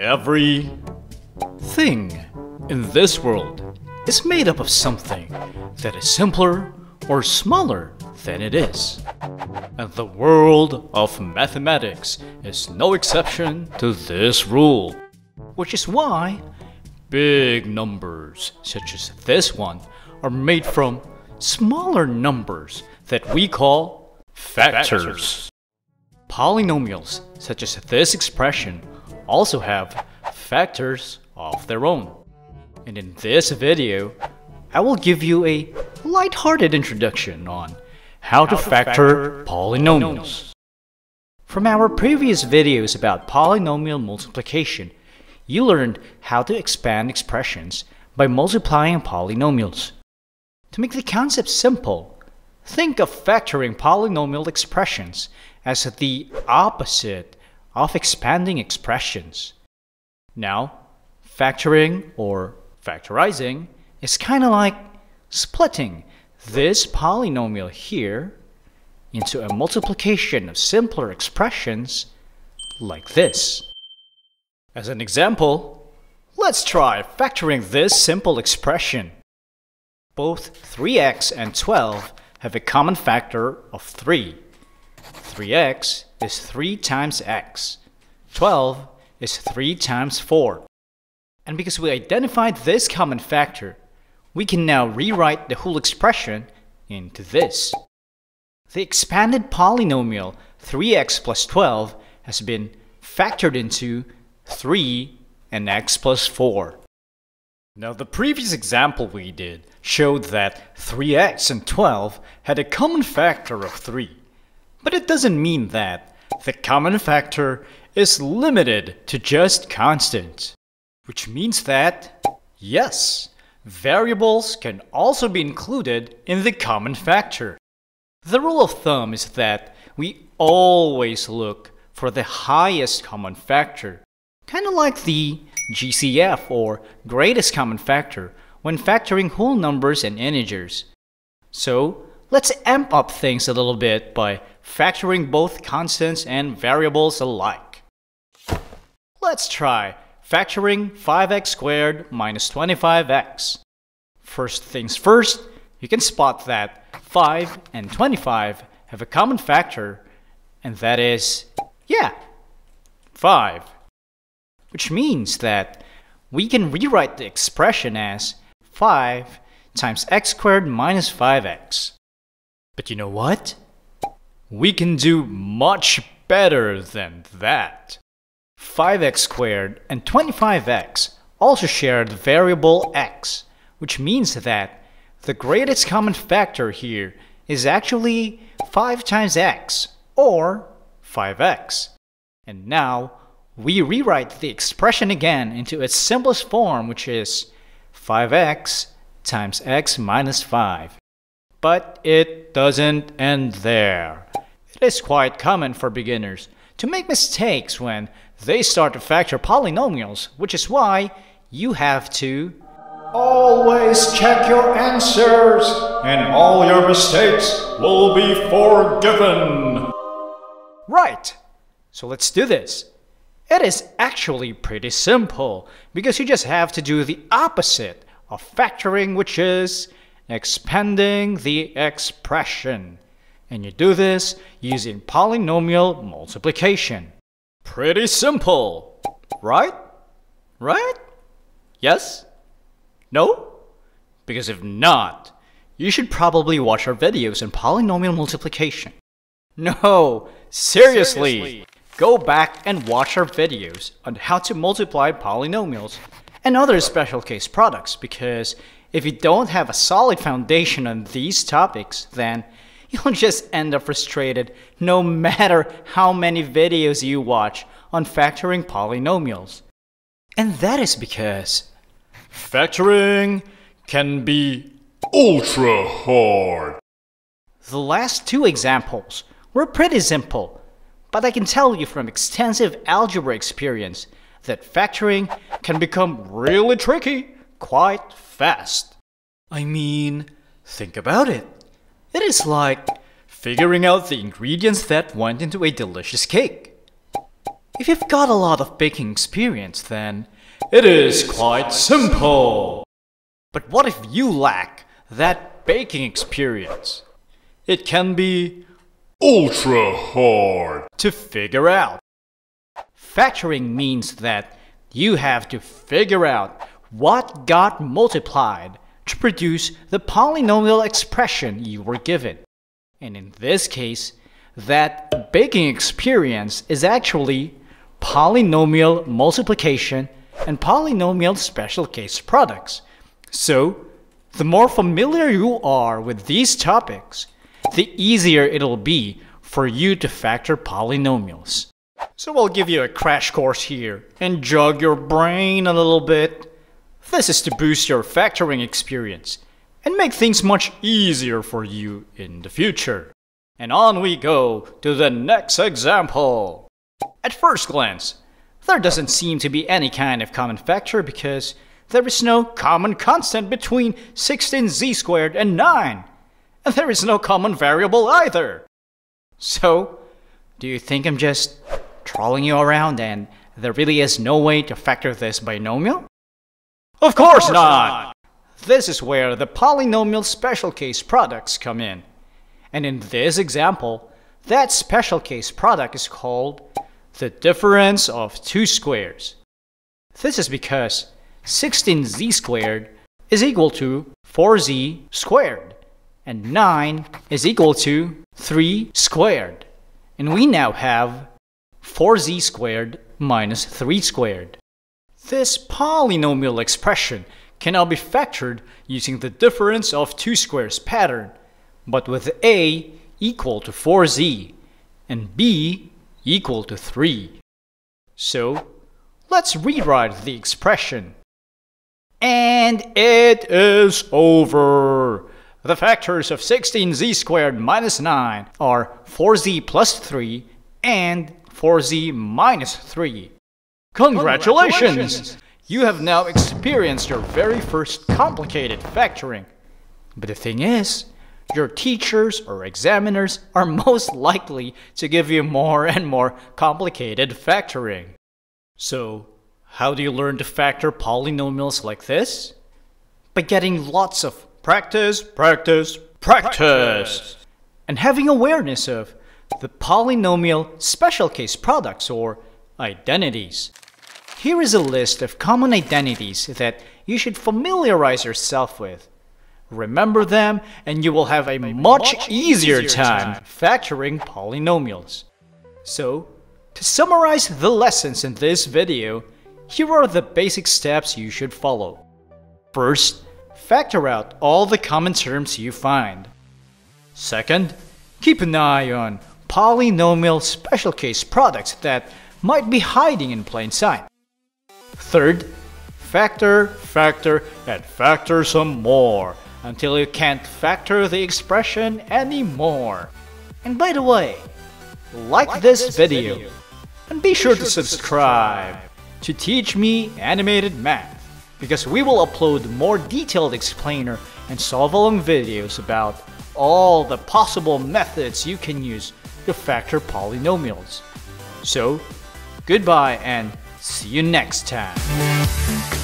Everything in this world is made up of something that is simpler or smaller than it is. And the world of mathematics is no exception to this rule, which is why big numbers such as this one are made from smaller numbers that we call factors. Polynomials such as this expression also have factors of their own. And in this video, I will give you a lighthearted introduction on how to factor polynomials. From our previous videos about polynomial multiplication, you learned how to expand expressions by multiplying polynomials. To make the concept simple, think of factoring polynomial expressions as the opposite of expanding expressions. Now, factoring or factorizing is kind of like splitting this polynomial here into a multiplication of simpler expressions like this. As an example, let's try factoring this simple expression. Both 3x and 12 have a common factor of 3. 3x is 3 times x. 12 is 3 times 4. And because we identified this common factor, we can now rewrite the whole expression into this. The expanded polynomial 3x plus 12 has been factored into 3 and x plus 4. Now, the previous example we did showed that 3x and 12 had a common factor of 3. But it doesn't mean that the common factor is limited to just constants, which means that, yes, variables can also be included in the common factor. The rule of thumb is that we always look for the highest common factor, kind of like the GCF or greatest common factor when factoring whole numbers and integers. So let's amp up things a little bit by factoring both constants and variables alike. Let's try factoring 5x squared minus 25x. First things first, you can spot that 5 and 25 have a common factor, and that is, 5. Which means that we can rewrite the expression as 5 times x squared minus 5x. But you know what? We can do much better than that. 5x squared and 25x also share the variable x, which means that the greatest common factor here is actually 5 times x, or 5x. And now we rewrite the expression again into its simplest form, which is 5x times x minus 5. But it doesn't end there. It is quite common for beginners to make mistakes when they start to factor polynomials, which is why you have to always check your answers, and all your mistakes will be forgiven. Right, so let's do this. It is actually pretty simple, because you just have to do the opposite of factoring, which is expanding the expression. And you do this using polynomial multiplication. Pretty simple, right? Right? Yes? No? Because if not, you should probably watch our videos on polynomial multiplication. No, seriously! Go back and watch our videos on how to multiply polynomials and other special case products, because if you don't have a solid foundation on these topics, then you'll just end up frustrated no matter how many videos you watch on factoring polynomials. And that is because factoring can be ultra hard. The last two examples were pretty simple, but I can tell you from extensive algebra experience that factoring can become really tricky quite fast. I mean, think about it. It is like figuring out the ingredients that went into a delicious cake. If you've got a lot of baking experience, then it is quite simple. But what if you lack that baking experience? It can be ultra hard to figure out. Factoring means that you have to figure out what got multiplied to produce the polynomial expression you were given. And in this case, that baking experience is actually polynomial multiplication and polynomial special case products. So, the more familiar you are with these topics, the easier it'll be for you to factor polynomials. So I'll give you a crash course here and jog your brain a little bit. This is to boost your factoring experience and make things much easier for you in the future. And on we go to the next example. At first glance, there doesn't seem to be any kind of common factor because there is no common constant between 16z squared and 9. And there is no common variable either. So, do you think I'm just trolling you around and there really is no way to factor this binomial? Of course not! This is where the polynomial special case products come in. And in this example, that special case product is called the difference of two squares. This is because 16z squared is equal to 4z squared. And 9 is equal to 3 squared. And we now have 4z squared minus 3 squared. This polynomial expression can now be factored using the difference of two squares pattern, but with a equal to 4z and b equal to 3. So let's rewrite the expression. And it is over. The factors of 16z squared minus 9 are 4z plus 3 and 4z minus 3. Congratulations! You have now experienced your very first complicated factoring. But the thing is, your teachers or examiners are most likely to give you more and more complicated factoring. So, how do you learn to factor polynomials like this? By getting lots of practice, and having awareness of the polynomial special case products or identities. Here is a list of common identities that you should familiarize yourself with. Remember them and you will have a much easier time factoring polynomials. So, to summarize the lessons in this video, here are the basic steps you should follow. First, factor out all the common terms you find. Second, keep an eye on polynomial special case products that might be hiding in plain sight. Third, factor, and factor some more until you can't factor the expression anymore. And by the way, like this video and be sure to subscribe to Teach Me Animated Math, because we will upload more detailed explainer and solve-along videos about all the possible methods you can use to factor polynomials. So, goodbye and see you next time.